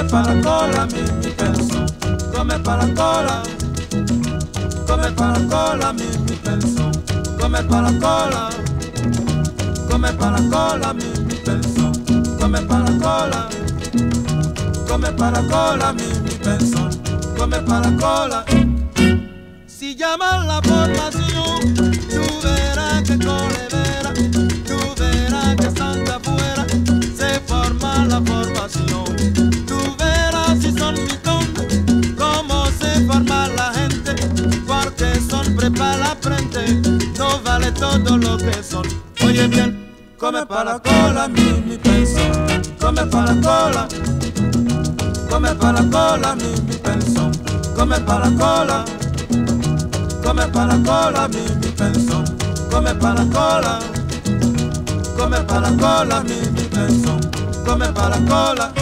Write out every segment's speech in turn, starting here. Come para la cola, Mimi Pinson. Come para la cola. Come para la cola, Mimi Pinson. Come para la cola. Come para la cola, Mimi Pinson. Come para la cola. Come para la cola, Mimi Pinson. Come para la cola. Si llaman la población, tú verás que colevera, tú verás que salta afuera, se forma la formación. Tú verás si son mitón, cómo se forma la gente, porque son prepa la frente, no vale todo lo que son. Oye bien, come para la cola, Mimi Pinson, come para la cola, come para la cola, Mimi Pinson, come para la cola. Come para la cola, Mimi Pinson. Come para la cola. Come para la cola, Mimi Pinson. Come para la cola.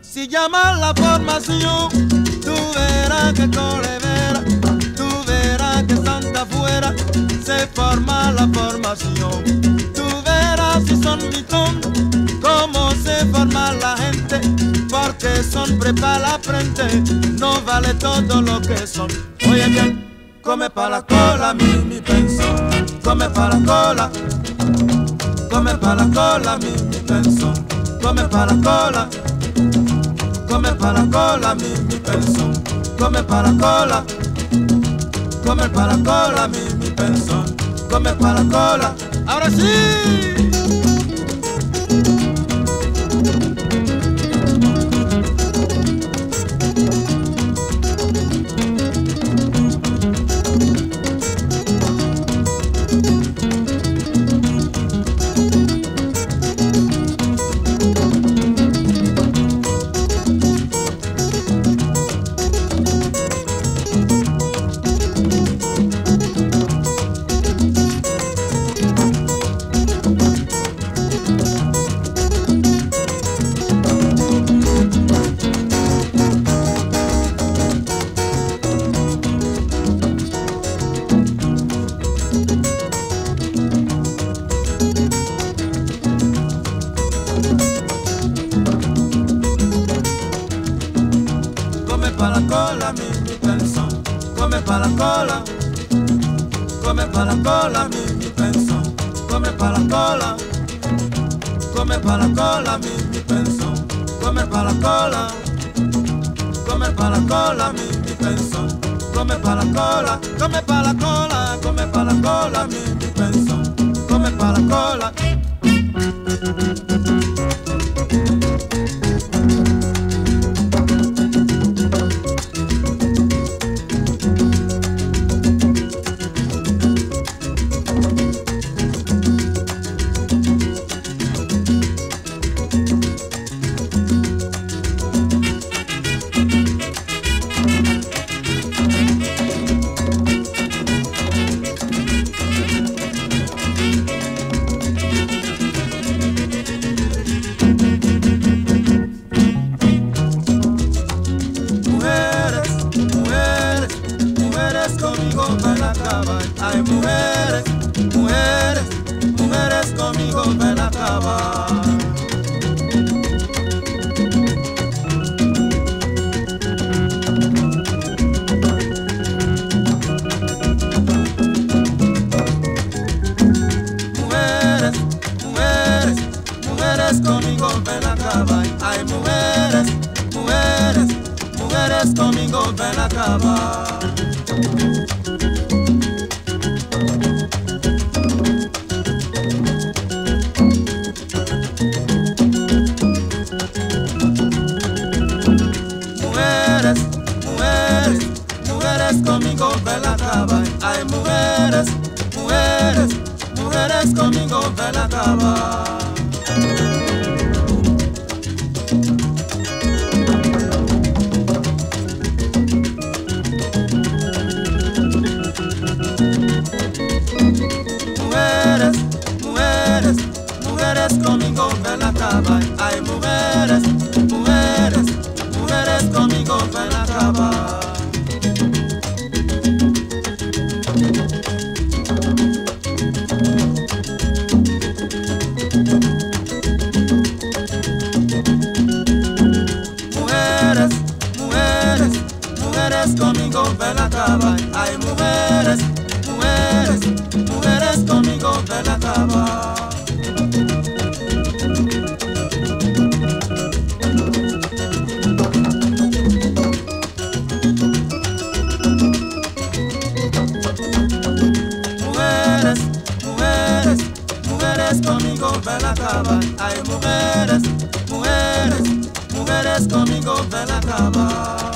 Si llamas la formación, tú verás que colevera, tú verás que santa fuera, se forma la formación. Tú verás si son mitón, cómo se forma la gente, porque son prepa la frente, no vale todo lo que son. Oye bien. Come para la cola, Mimi Pinson. Come para la cola. Come para la cola, Mimi Pinson. Come para la cola. Come para la cola, Mimi Pinson. Come para la cola. Come para la cola, Mimi Pinson. Come para la cola. Ahora sí. Come para la cola, Mimi Pinson. Come para la cola. Come para la cola, Mimi Pinson. Come para la cola. Come para la cola, Mimi Pinson. Come para la cola. Come para la cola, Mimi Pinson. Come para la cola. Come para la cola. Come para la cola, Mimi Pinson. Come para la cola. Ay, mujeres, mujeres, mujeres conmigo ven a acabar. Mujeres, mujeres, mujeres conmigo ven a acabar. Ay, mujeres, mujeres, mujeres conmigo ven a acabar. Conmigo ven a acabar. Ay, mujeres, mujeres, mujeres conmigo ven a acabar. Mujeres, mujeres, mujeres conmigo ven a acabar. Ay, mujeres, mujeres, mujeres conmigo ven a acabar. mujeres, mujeres, mujeres conmigo ven a acabar.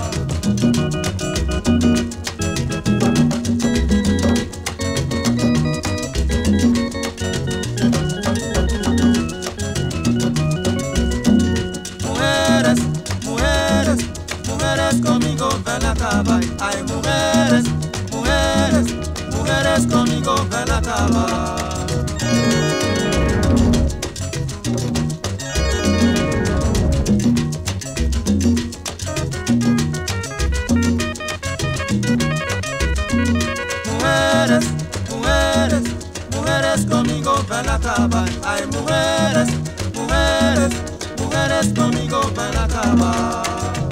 Mujeres, mujeres, mujeres conmigo ven a acabar. Ay, mujeres, mujeres, mujeres conmigo ven a acabar. Ven a acabar, hay mujeres, mujeres, mujeres conmigo ven a acabar.